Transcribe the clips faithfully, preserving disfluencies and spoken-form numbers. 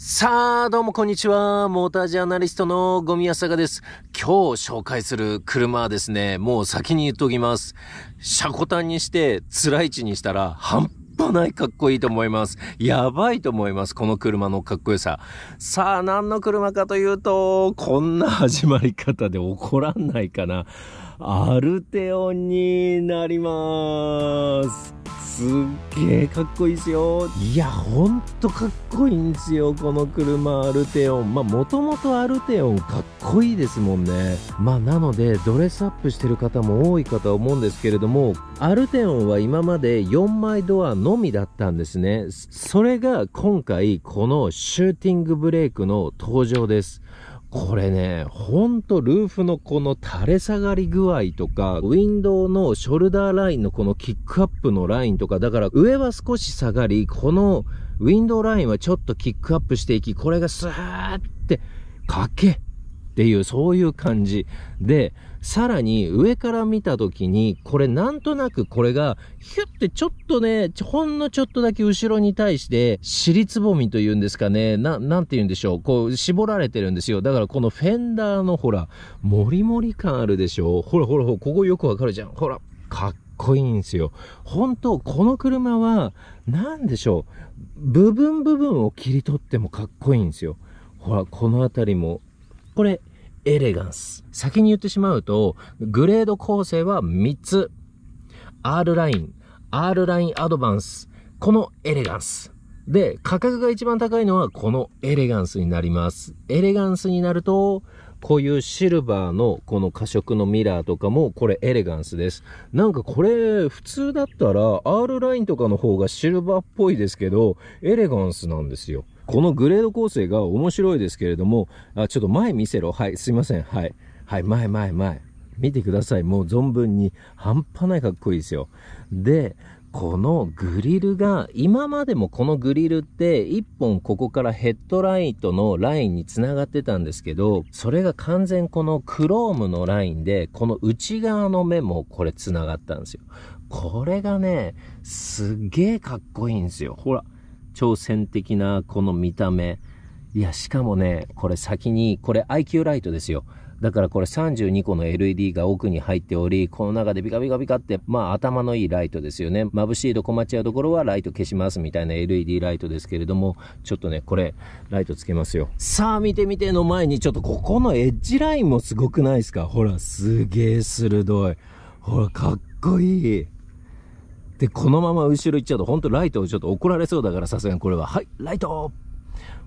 さあ、どうもこんにちは。モータージャーナリストのゴミヤサガです。今日紹介する車はですね、もう先に言っときます。車庫端にして、つらい位置にしたら、半端ないかっこいいと思います。やばいと思います。この車のかっこよさ。さあ、何の車かというと、こんな始まり方で怒らないかな。アルテオンになります。すっげえかっこいいですよ。いや、ほんとかっこいいんですよ、この車、アルテオン。まあ、もともとアルテオンかっこいいですもんね。まあ、なので、ドレスアップしてる方も多いかと思うんですけれども、アルテオンは今までよんまいドアのみだったんですね。それが今回、このシューティングブレークの登場です。これね、ほんとルーフのこの垂れ下がり具合とか、ウィンドウのショルダーラインのこのキックアップのラインとか、だから上は少し下がり、このウィンドウラインはちょっとキックアップしていき、これがスーってかけっていう、そういう感じ。で、さらに上から見た時に、これなんとなくこれが、ヒュッてちょっとね、ほんのちょっとだけ後ろに対して、尻つぼみというんですかね、な、なんて言うんでしょう、こう、絞られてるんですよ。だからこのフェンダーのほら、もりもり感あるでしょ。ほらほらほら、ここよくわかるじゃん。ほら、かっこいいんですよ。本当この車は、なんでしょう、部分部分を切り取ってもかっこいいんですよ。ほら、このあたりも、これ、エレガンス。先に言ってしまうと、グレード構成はみっつ。R ライン、R ラインアドバンス、このエレガンス。で、価格が一番高いのはこのエレガンスになります。エレガンスになると、こういうシルバーのこの褐色のミラーとかも、これエレガンスです。なんかこれ、普通だったら R ラインとかの方がシルバーっぽいですけど、エレガンスなんですよ。このグレード構成が面白いですけれども、あ、ちょっと前見せろ。はい、すいません。はい。はい、前前前。見てください。もう存分に。半端ないかっこいいですよ。で、このグリルが、今までもこのグリルっていっぽんここからヘッドライトのラインに繋がってたんですけど、それが完全このクロームのラインで、この内側の目もこれ繋がったんですよ。これがね、すげえかっこいいんですよ。ほら。挑戦的なこの見た目。いや、しかもね、これ先に、これ アイキュー ライトですよ。だからこれさんじゅうにこの エルイーディー が奥に入っており、この中でビカビカビカって、まあ頭のいいライトですよね。眩しいと困っちゃうところはライト消しますみたいな エルイーディー ライトですけれども、ちょっとね、これ、ライトつけますよ。さあ見てみての前に、ちょっとここのエッジラインもすごくないですか？ほら、すげえ鋭い。ほら、かっこいい。で、このまま後ろ行っちゃうと、ほんとライトをちょっと怒られそうだから、さすがにこれは。はい、ライト！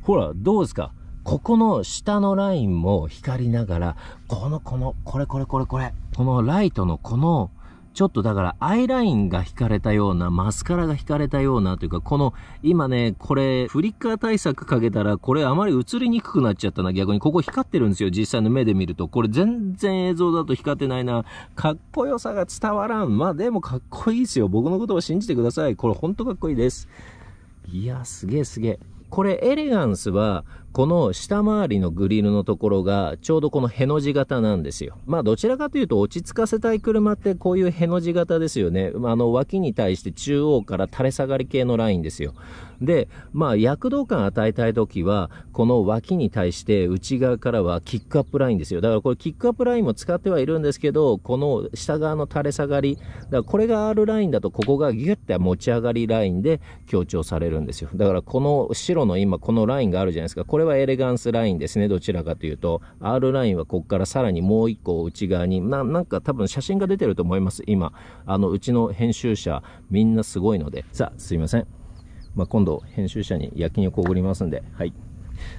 ほら、どうですか？ここの下のラインも光りながら、この、この、これこれこれこれ。このライトのこの、ちょっとだからアイラインが引かれたような、マスカラが引かれたようなというか、この、今ね、これ、フリッカー対策かけたら、これあまり映りにくくなっちゃったな、逆に。ここ光ってるんですよ、実際の目で見ると。これ全然映像だと光ってないな。かっこよさが伝わらん。まあでもかっこいいですよ。僕のことを信じてください。これほんとかっこいいです。いや、すげえすげえ。これエレガンスは、この下回りのグリルのところが、ちょうどこのへの字型なんですよ。まあどちらかというと落ち着かせたい車ってこういうへの字型ですよね。あの脇に対して中央から垂れ下がり系のラインですよ。で、まあ躍動感与えたいときは、この脇に対して内側からはキックアップラインですよ。だからこれキックアップラインも使ってはいるんですけど、この下側の垂れ下がり、だからこれが R ラインだとここがギュッて持ち上がりラインで強調されるんですよ。だからこの白の今このラインがあるじゃないですか。これはエレガンスラインですね。どちらかというと R ラインはここからさらにもう一個内側に な, なんか多分写真が出てると思います。今あのうちの編集者みんなすごいので、さあすいません、まあ、今度編集者に焼き肉をおごりますんで、はい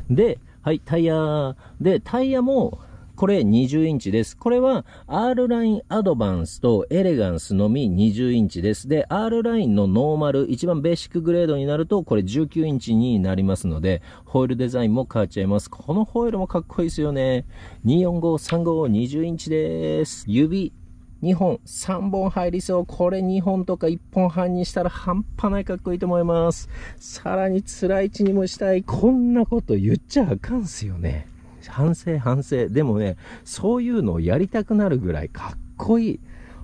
で、はい、タイヤで、タイヤもこれにじゅうインチです。これは R ラインアドバンスとエレガンスのみにじゅうインチです。で、R ラインのノーマル、一番ベーシックグレードになるとこれじゅうきゅうインチになりますので、ホイールデザインも変わっちゃいます。このホイールもかっこいいですよね。にーよんごさんご、にじゅうインチです。指にほん、さんぼん入りそう。これにほんとかいっぽんはんにしたら半端ないかっこいいと思います。さらに辛い位置にもしたい。こんなこと言っちゃあかんすよね。反省反省。でもね、そういうのをやりたくなるぐらいかっこいい。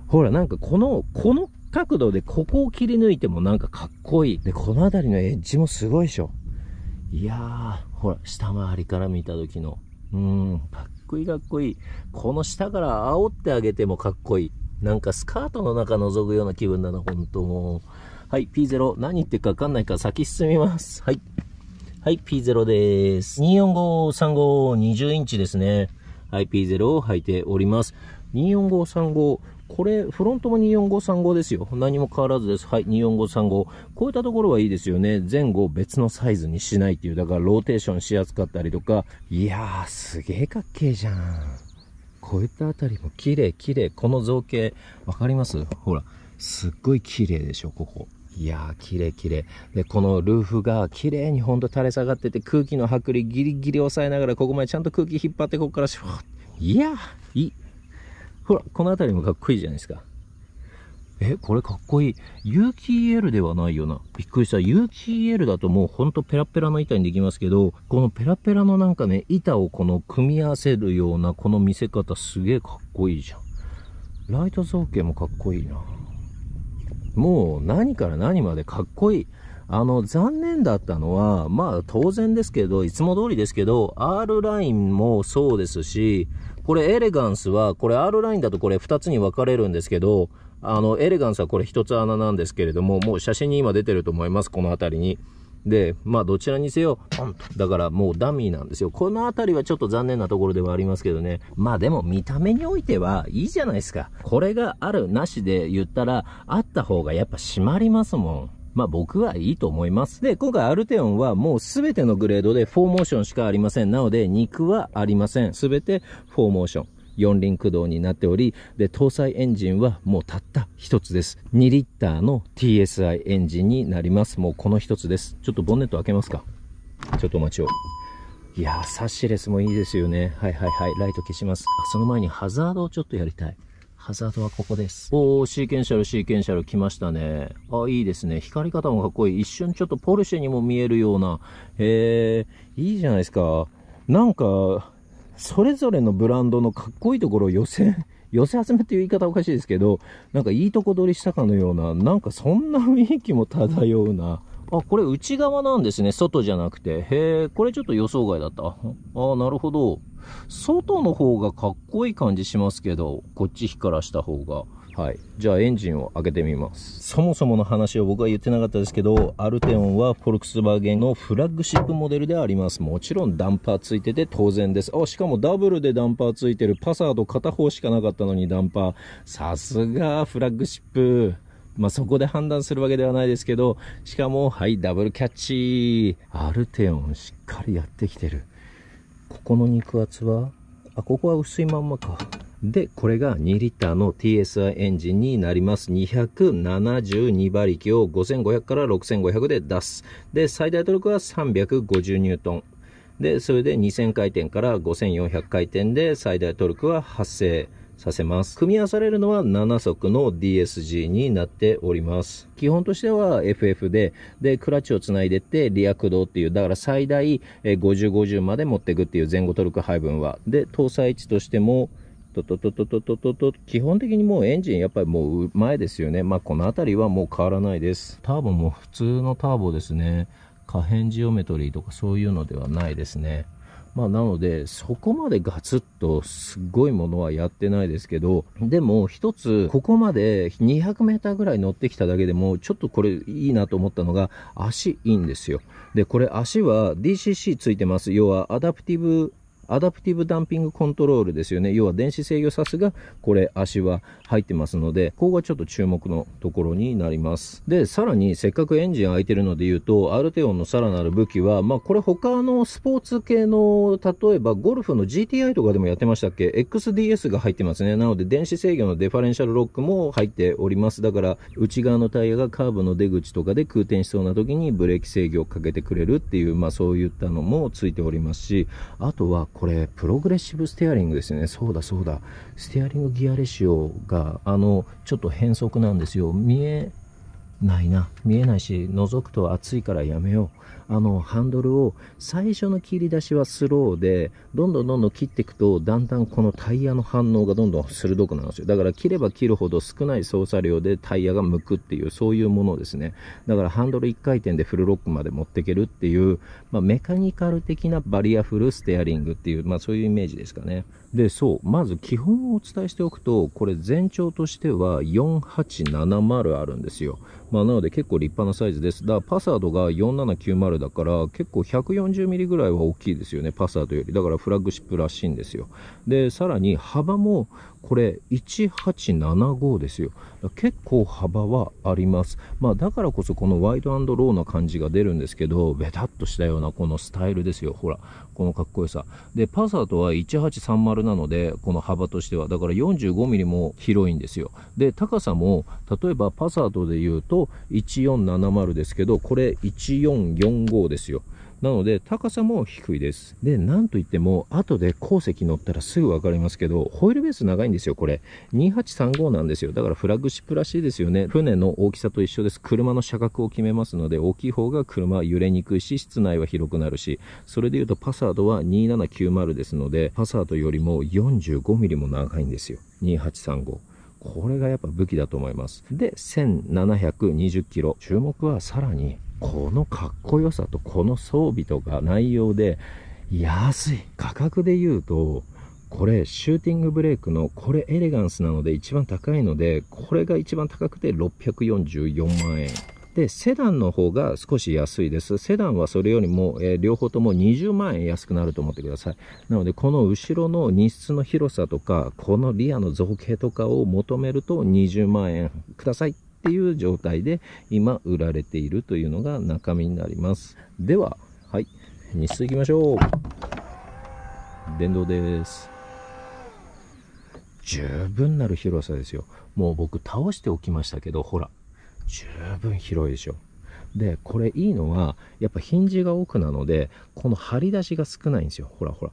ほら、なんかこの、この角度でここを切り抜いてもなんかかっこいい。で、この辺りのエッジもすごいでしょ。いやー、ほら、下回りから見た時の、うーん、かっこいいかっこいい。この下から煽ってあげてもかっこいい。なんかスカートの中覗くような気分だな、ほんともう。はい、ピーゼロ。何言ってるかわかんないから先進みます。はい。はい、ピーゼロ でーす。にーよんごさんご、にじゅうインチですね。はい、ピーゼロ を履いております。にーよんごさんご。これ、フロントもにーよんごさんごですよ。何も変わらずです。はい、にーよんごさんご。こういったところはいいですよね。前後別のサイズにしないっていう。だから、ローテーションしやすかったりとか。いやー、すげーかっけーじゃん。こういったあたりも綺麗、綺麗。この造形、わかります?ほら、すっごい綺麗でしょ、ここ。いやー、綺麗、綺麗。で、このルーフが綺麗にほんと垂れ下がってて、空気の剥離ギリギリ抑えながら、ここまでちゃんと空気引っ張って、ここからシュワッ。いやー、いい。ほら、この辺りもかっこいいじゃないですか。え、これかっこいい。有機 イーエル ではないよな。びっくりした。有機 イーエル だともうほんとペラペラの板にできますけど、このペラペラのなんかね、板をこの組み合わせるようなこの見せ方すげえかっこいいじゃん。ライト造形もかっこいいな。もう何から何までかっこいい。あの、残念だったのは、まあ当然ですけど、いつも通りですけど、R ラインもそうですし、これエレガンスは、これ R ラインだとこれふたつに分かれるんですけど、あの、エレガンスはこれひとつ穴なんですけれども、もう写真に今出てると思います、この辺りに。で、まあどちらにせよ、ポンと。だからもうダミーなんですよ。この辺りはちょっと残念なところではありますけどね。まあでも見た目においてはいいじゃないですか。これがあるなしで言ったら、あった方がやっぱ締まりますもん。まあ僕はいいと思います。で、今回アルテオンはもうすべてのグレードでフォーモーションしかありません。なので肉はありません。すべてフォーモーション。四輪駆動になっており、で、搭載エンジンはもうたった一つです。にリッターの ティーエスアイ エンジンになります。もうこの一つです。ちょっとボンネット開けますか。ちょっとお待ちを。いやー、サッシレスもいいですよね。はいはいはい。ライト消します。あ、その前にハザードをちょっとやりたい。ハザードはここです。おー、シーケンシャル、シーケンシャル来ましたね。あ、いいですね。光り方もかっこいい。一瞬ちょっとポルシェにも見えるような。えー、いいじゃないですか。なんか、それぞれのブランドのかっこいいところを寄せ、寄せ集めっていう言い方おかしいですけど、なんかいいとこ取りしたかのような、なんかそんな雰囲気も漂うな。あ、これ内側なんですね。外じゃなくて。へえ、これちょっと予想外だった。ああ、なるほど。外の方がかっこいい感じしますけど、こっち光らした方が。はい。じゃあエンジンを開けてみます。そもそもの話を僕は言ってなかったですけど、アルテオンはフォルクスバーゲンのフラッグシップモデルであります。もちろんダンパーついてて当然です。あ、しかもダブルでダンパーついてる。パサード片方しかなかったのにダンパー。さすがフラッグシップ。まあ、そこで判断するわけではないですけど、しかも、はい、ダブルキャッチ。アルテオンしっかりやってきてる。ここの肉厚は、あ、ここは薄いまんまか。で、これがにリッターの ティーエスアイ エンジンになります。にひゃくななじゅうに馬力をごせんごひゃくからろくせんごひゃくで出す。で、最大トルクはさんびゃくごじゅうニュートン。で、それでにせん回転からごせんよんひゃく回転で最大トルクは発生させます。組み合わされるのはなな速の ディーエスジー になっております。基本としては エフエフ で、で、クラッチをつないでって、リア駆動っていう、だから最大ごじゅう、ごじゅうまで持っていくっていう前後トルク配分は。で、搭載位置としても、とととととととと、基本的にもうエンジンやっぱりもう前ですよね。まあ、この辺りはもう変わらないです。ターボも普通のターボですね。可変ジオメトリーとかそういうのではないですね。まあなので、そこまでガツッとすごいものはやってないですけど、でも一つ、ここまでにひゃくメーターぐらい乗ってきただけでも、ちょっとこれいいなと思ったのが、足いいんですよ。で、これ足は ディーシーシー ついてます。要はアダプティブ、アダプティブダンピングコントロールですよね。要は電子制御サスが、これ足は入ってますので、ここがちょっと注目のところになります。で、さらにせっかくエンジン空いてるので言うと、アルテオンのさらなる武器は、まあこれ他のスポーツ系の、例えばゴルフの ジーティーアイ とかでもやってましたっけ ?エックスディーエス が入ってますね。なので電子制御のデファレンシャルロックも入っております。だから内側のタイヤがカーブの出口とかで空転しそうな時にブレーキ制御をかけてくれるっていう、まあそういったのもついておりますし、あとはこれ、プログレッシブステアリングですね。そうだそうだ。ステアリングギアレシオが、あの、ちょっと変則なんですよ。見えないな。見えないし、覗くと暑いからやめよう。あのハンドルを最初の切り出しはスローでどんどんどんどん切っていくと、だんだんこのタイヤの反応がどんどん鋭くなるんですよ。だから切れば切るほど少ない操作量でタイヤが向くっていう、そういうものですね。だからハンドルいっかい転でフルロックまで持っていけるっていう、まあ、メカニカル的なバリアフルステアリングっていう、まあ、そういうイメージですかね。で、そう、まず基本をお伝えしておくと、これ全長としてはよんはちななまるあるんですよ。まあ、なので結構立派なサイズです。だからパサードがよんななきゅうまるだから結構ひゃくよんじゅうミリぐらいは大きいですよね、パサードより。だからフラッグシップらしいんですよ。で、さらに幅もこれいちはちななごですよ。結構幅はあります。まあ、だからこそこのワイド&ローな感じが出るんですけど、ベタっとしたようなこのスタイルですよ。ほら、このかっこよさ。で、パサードはいちはちさんまるなので、この幅としては、だからよんじゅうごミリも広いんですよ。で、高さも、例えばパサードで言うといちよんななまるですけど、これいちよんよんごですよ。なので、高さも低いです。で、なんといっても、後で後石乗ったらすぐわかりますけど、ホイールベース長いんですよ、これ。にはちさんごなんですよ。だからフラッグシップらしいですよね。船の大きさと一緒です。車の車格を決めますので、大きい方が車は揺れにくいし、室内は広くなるし、それで言うとパサードはにななきゅうまるですので、パサードよりもよんじゅうごミリも長いんですよ。にはちさんご。これがやっぱ武器だと思います。で、せんななひゃくにじゅっキロ。注目はさらに、このかっこよさとこの装備とか内容で安い。価格で言うと、これシューティングブレークのこれエレガンスなので一番高いので、これが一番高くてろっぴゃくよんじゅうよんまんえん。で、セダンの方が少し安いです。セダンはそれよりも、えー、両方ともにじゅうまんえん安くなると思ってください。なので、この後ろの荷室の広さとか、このリアの造形とかを求めるとにじゅうまんえんください。っていう状態で今売られているというのが中身になります。では、はい、日数いきましょう。電動です。十分なる広さですよ。もう僕倒しておきましたけど、ほら、十分広いでしょ。で、これいいのは、やっぱヒンジが奥なので、この張り出しが少ないんですよ。ほらほら。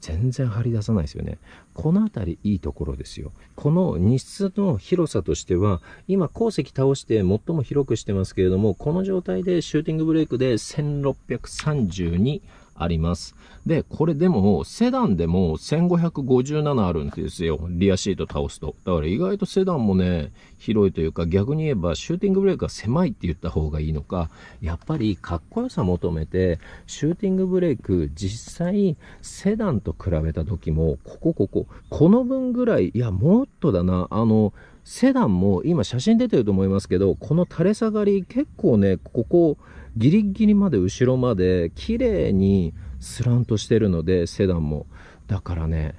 全然張り出さないですよね。この辺りいいところですよ。この荷室の広さとしては、今後石倒して最も広くしてますけれども、この状態でシューティングブレークでせんろっぴゃくさんじゅうにあります。で、これでもセダンでもせんごひゃくごじゅうななあるんですよ。リアシート倒すと。だから意外とセダンもね、広いというか、逆に言えばシューティングブレークが狭いって言った方がいいのか、やっぱりかっこよさ求めて、シューティングブレーク実際セダンと比べた時も、ここここ、この分ぐらい、いやもっとだな、あの、セダンも今写真出てると思いますけど、この垂れ下がり結構ね、ここギリギリまで後ろまで綺麗にスラントしてるので、セダンも。だからね、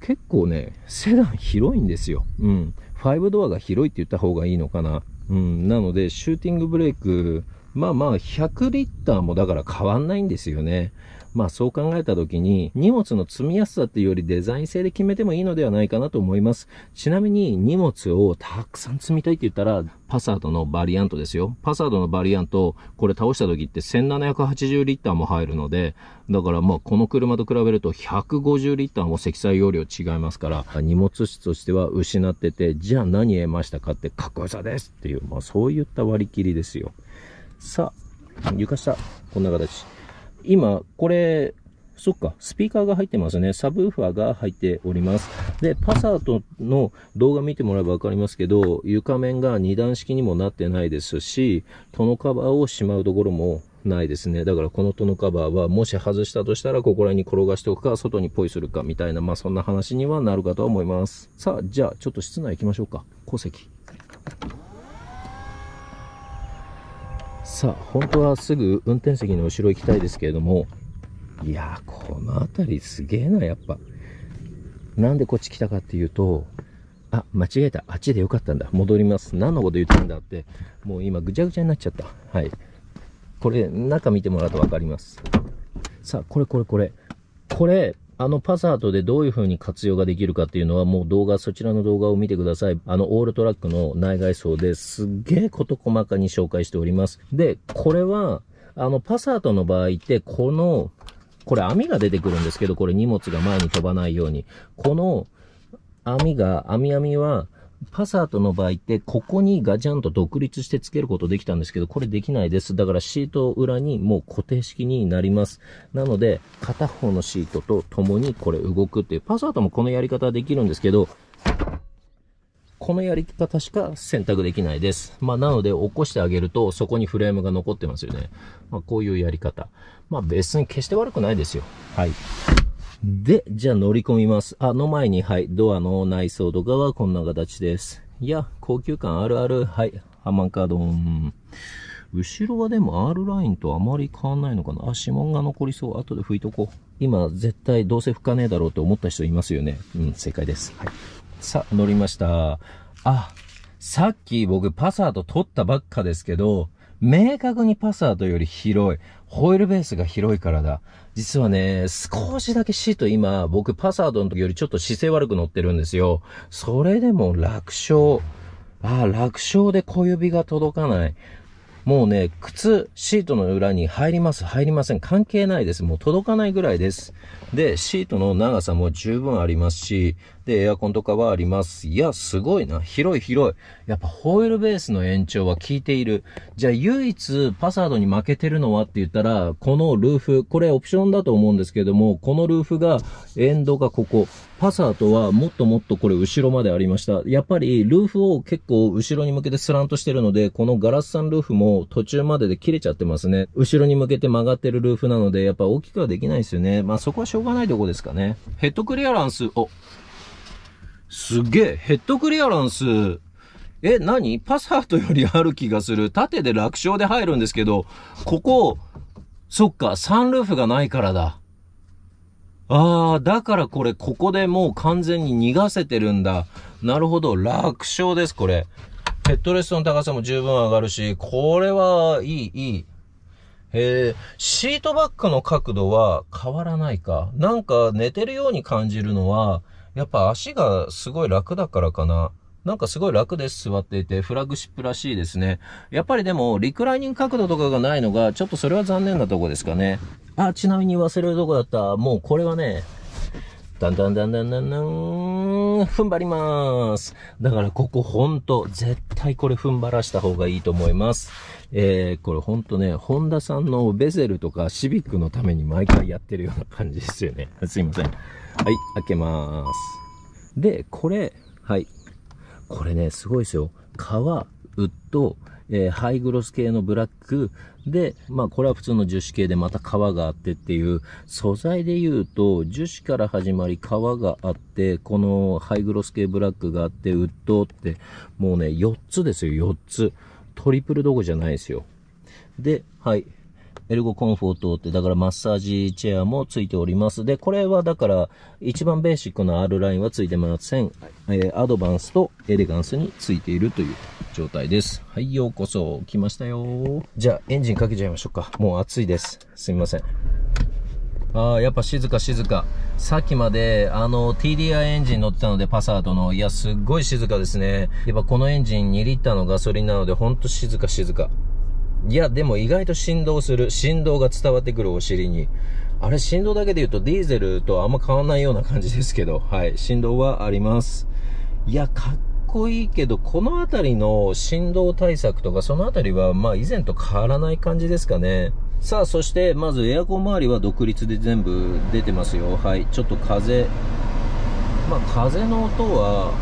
結構ね、セダン広いんですよ。うん。ごドアが広いって言った方がいいのかな。うん。なので、シューティングブレーク、まあまあひゃくリッターもだから変わんないんですよね。まあそう考えた時に荷物の積みやすさっていうよりデザイン性で決めてもいいのではないかなと思います。ちなみに荷物をたくさん積みたいって言ったらパサードのバリアントですよ。パサードのバリアント、これ倒した時ってせんななひゃくはちじゅうリッターも入るので、だからまあこの車と比べるとひゃくごじゅうリッターも積載容量違いますから、荷物質としては失ってて、じゃあ何得ましたかってかっこよさですっていう、まあそういった割り切りですよ。さあ、床下、こんな形。今、これ、そっか、スピーカーが入ってますね。サブウーファーが入っております。で、パサードの動画見てもらえばわかりますけど、床面が二段式にもなってないですし、トノカバーをしまうところもないですね。だからこのトノカバーは、もし外したとしたら、ここら辺に転がしておくか、外にポイするかみたいな、まあそんな話にはなるかと思います。さあ、じゃあ、ちょっと室内行きましょうか。後石。さあ、本当はすぐ運転席の後ろ行きたいですけれども、いやー、この辺りすげえな、やっぱ。なんでこっち来たかっていうと、あ、間違えた。あっちでよかったんだ。戻ります。何のこと言ってんだって。もう今、ぐちゃぐちゃになっちゃった。はい。これ、中見てもらうとわかります。さあ、これこれこれ。これ、あのパサードでどういう風に活用ができるかっていうのはもう動画、そちらの動画を見てください。あのオールトラックの内外装ですっげーこと細かに紹介しております。で、これは、あのパサードの場合ってこの、これ網が出てくるんですけど、これ荷物が前に飛ばないように。この網が、網網は、パサートの場合って、ここにガチャンと独立して付けることできたんですけど、これできないです。だからシート裏にもう固定式になります。なので、片方のシートと共にこれ動くっていう、パサートもこのやり方できるんですけど、このやり方しか選択できないです。まあ、なので、起こしてあげると、そこにフレームが残ってますよね。まあ、こういうやり方。まあ、別に決して悪くないですよ。はい。で、じゃあ乗り込みます。あの前に、はい、ドアの内装とかはこんな形です。いや、高級感あるある。はい、ハマンカードン。後ろはでも R ラインとあまり変わんないのかな。あ、指紋が残りそう。後で拭いとこう。今、絶対どうせ拭かねえだろうと思った人いますよね。うん、正解です。はい。さ、乗りました。あ、さっき僕パサート取ったばっかですけど、明確にパサートより広い。ホイールベースが広いからだ。実はね、少しだけシート今、僕パサートの時よりちょっと姿勢悪く乗ってるんですよ。それでも楽勝。ああ、楽勝で小指が届かない。もうね、靴、シートの裏に入ります、入りません。関係ないです。もう届かないぐらいです。で、シートの長さも十分ありますし、で、エアコンとかはあります。いや、すごいな。広い広い。やっぱホイールベースの延長は効いている。じゃあ、唯一パサードに負けてるのはって言ったら、このルーフ、これオプションだと思うんですけども、このルーフが、エンドがここ。パサートはもっともっとこれ後ろまでありました。やっぱりルーフを結構後ろに向けてスランとしてるので、このガラスサンルーフも途中までで切れちゃってますね。後ろに向けて曲がってるルーフなので、やっぱ大きくはできないですよね。まあそこはしょうがないとこですかね。ヘッドクリアランス、お、すげえ、ヘッドクリアランス、え、何？パサートよりある気がする。縦で楽勝で入るんですけど、ここ、そっか、サンルーフがないからだ。ああ、だからこれ、ここでもう完全に逃がせてるんだ。なるほど。楽勝です、これ。ヘッドレストの高さも十分上がるし、これは、いい、いい。えー、シートバックの角度は変わらないか。なんか、寝てるように感じるのは、やっぱ足がすごい楽だからかな。なんかすごい楽です、座っていて。フラッグシップらしいですね。やっぱりでも、リクライニング角度とかがないのが、ちょっとそれは残念なとこですかね。あ、ちなみに忘れるとこだった。もうこれはね、だんだんだんだんだんだん、踏ん張ります。だからここほんと、絶対これ踏ん張らした方がいいと思います。えー、これほんとね、ホンダさんのベゼルとかシビックのために毎回やってるような感じですよね。すいません。はい、開けます。で、これ、はい。これね、すごいですよ。革、ウッド、えー、ハイグロス系のブラックで、まあこれは普通の樹脂系でまた革があってっていう、素材で言うと樹脂から始まり革があって、このハイグロス系ブラックがあって、ウッドって、もうね、よっつですよ、よっつ。トリプルどこじゃないですよ。で、はい。エルゴコンフォートって、だからマッサージチェアもついております。で、これはだから、一番ベーシックな R ラインはついてません。えー、アドバンスとエレガンスについているという状態です。はい、ようこそ。来ましたよ。じゃあ、エンジンかけちゃいましょうか。もう暑いです。すみません。ああ、やっぱ静か静か。さっきまで、あの、ティーディーアイ エンジン乗ってたので、パサートの。いや、すっごい静かですね。やっぱこのエンジンにリッターのガソリンなので、ほんと静か静か。いや、でも意外と振動する。振動が伝わってくるお尻に。あれ、振動だけで言うとディーゼルとあんま変わんないような感じですけど。はい。振動はあります。いや、かっこいいけど、このあたりの振動対策とか、そのあたりは、まあ以前と変わらない感じですかね。さあ、そして、まずエアコン周りは独立で全部出てますよ。はい。ちょっと風。まあ、風の音は、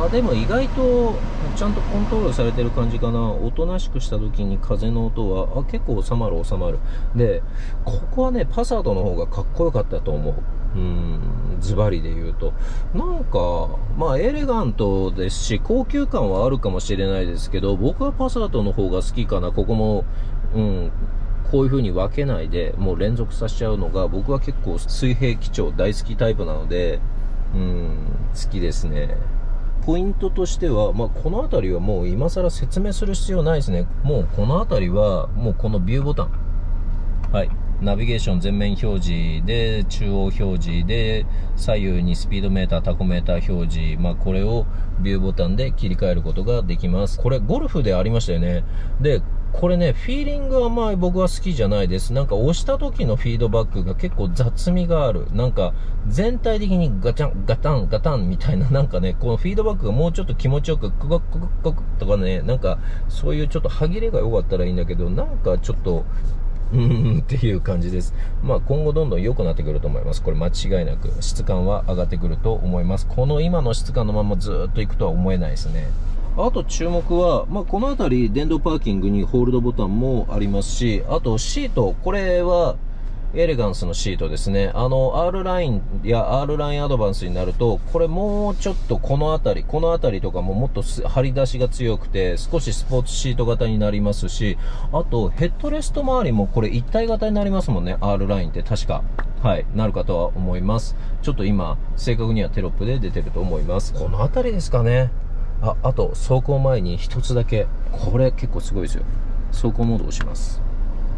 あ、でも意外とちゃんとコントロールされてる感じかな。おとなしくした時に風の音は、あ、結構収まる収まる。で、ここはね、パサードの方がかっこよかったと思う。うーん、ズバリで言うと。なんか、まあエレガントですし、高級感はあるかもしれないですけど、僕はパサードの方が好きかな。ここも、うん。こういう風に分けないで、もう連続させちゃうのが、僕は結構水平基調大好きタイプなので、うん、好きですね。ポイントとしては、まあ、この辺りはもう今更説明する必要ないですね。もうこの辺りは、もうこのビューボタン。はい。ナビゲーション全面表示で、中央表示で、左右にスピードメーター、タコメーター表示。まあ、これをビューボタンで切り替えることができます。これ、ゴルフでありましたよね。で、これね、フィーリングはあんまり僕は好きじゃないです。なんか押した時のフィードバックが結構雑味がある。なんか全体的にガチャン、ガタン、ガタンみたいな、なんかね、このフィードバックがもうちょっと気持ちよく、ククククククとかね、なんかそういうちょっと歯切れが良かったらいいんだけど、なんかちょっと、うーんっていう感じです。まあ今後どんどん良くなってくると思います。これ間違いなく質感は上がってくると思います。この今の質感のままずーっといくとは思えないですね。あと注目は、まあ、この辺り電動パーキングにホールドボタンもありますし、あとシート、これはエレガンスのシートですね。あの R ラインや R ラインアドバンスになると、これもうちょっとこの辺り、この辺りとかももっと張り出しが強くて、少しスポーツシート型になりますし、あとヘッドレスト周りもこれ一体型になりますもんね。 R ラインって確か。はい、なるかとは思います。ちょっと今、正確にはテロップで出てると思います。この辺りですかね。あ、あと走行前に一つだけ、これ結構すごいですよ。走行モードを押します。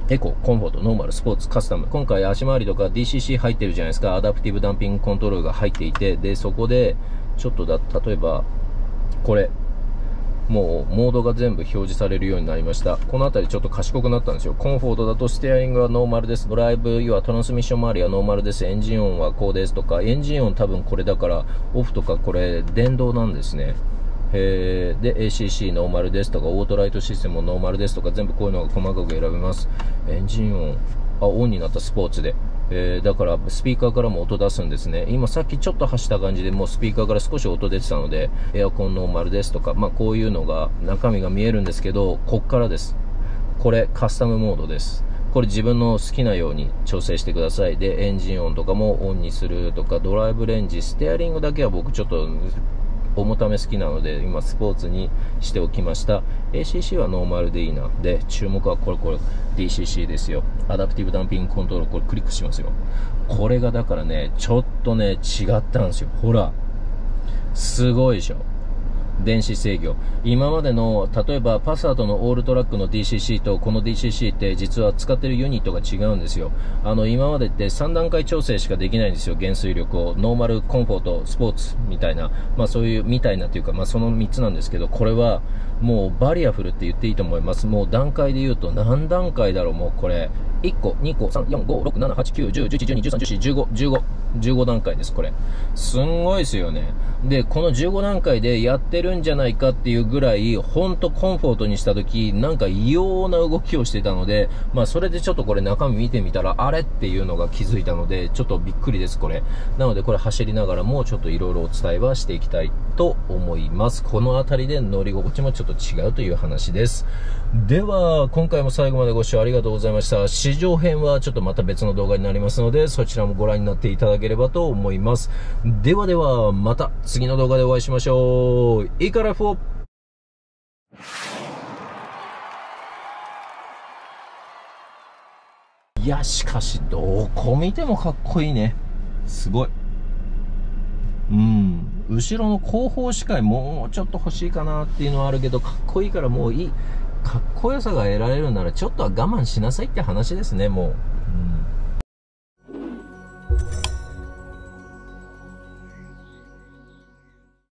エコ、コンフォート、ノーマル、スポーツ、カスタム。今回足回りとか ディーシーシー 入ってるじゃないですか。アダプティブダンピングコントロールが入っていて、でそこでちょっとだ、例えばこれもうモードが全部表示されるようになりました。この辺りちょっと賢くなったんですよ。コンフォートだとステアリングはノーマルです、ドライブ要はトランスミッション周りはノーマルです、エンジン音はこうですとか、エンジン音多分これだからオフとかこれ電動なんですね。えー、で エーシーシー ノーマルですとか、オートライトシステムもノーマルですとか、全部こういうのが細かく選べます。エンジン音、あ、オンになった、スポーツで、えー、だからスピーカーからも音出すんですね。今さっきちょっと走った感じでもうスピーカーから少し音出てたので、エアコンノーマルですとか、まあ、こういうのが中身が見えるんですけど、こっからです。これカスタムモードです。これ自分の好きなように調整してください。でエンジン音とかもオンにするとか、ドライブレンジ、ステアリングだけは僕ちょっと重ため好きなので今スポーツにしておきました。 エーシーシー はノーマルでいいな。で注目はこれ、これ ディーシーシー ですよ。アダプティブダンピングコントロール、これクリックしますよ。これがだからね、ちょっとね違ったんですよ。ほらすごいでしょ、電子制御。今までの例えばパサートのオールトラックの ディーシーシー とこの ディーシーシー って実は使ってるユニットが違うんですよ。あの今までってさん段階調整しかできないんですよ、減衰力を。ノーマル、コンフォート、スポーツみたいな、まあそういうみたいなというか、まあそのみっつなんですけど、これはもうバリアフルって言っていいと思います。もう段階で言うと何段階だろう、もうこれいっこ、にこ、さん、よん、ご、ろく、なな、はち、きゅう、じゅう、じゅういち、じゅうに、じゅうさん、じゅうよん、じゅうご、じゅうご、じゅうご段階です。これすんごいですよね。でこのじゅうご段階でやってるんじゃないかっていうぐらい、ほんとコンフォートにした時なんか異様な動きをしてたので、まあそれでちょっとこれ中身見てみたらあれっていうのが気づいたので、ちょっとびっくりです。これなので、これ走りながらもちょっといろいろお伝えはしていきたいと思います。この辺りで乗り心地もちょっと違うという話です。では今回も最後までご視聴ありがとうございました。試乗編はちょっとまた別の動画になりますので、そちらもご覧になっていただければと思います。ではではまた次の動画でお会いしましょう。イカラフォー。いやしかしどこ見てもかっこいいね、すごい。うん、後ろの後方視界もうちょっと欲しいかなっていうのはあるけど、かっこいいからもういい。かっこよさが得られるならちょっとは我慢しなさいって話ですね、もう。うん